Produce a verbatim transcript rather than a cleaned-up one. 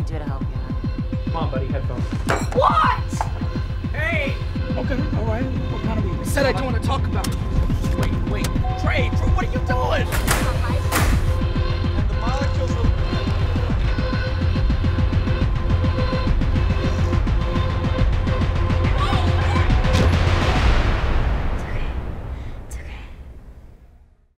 I do to help you? Come on, buddy, headphones. What? Hey! Okay, all right. What kind of... I said I don't want to talk about it. Wait, wait. Trey, Trey,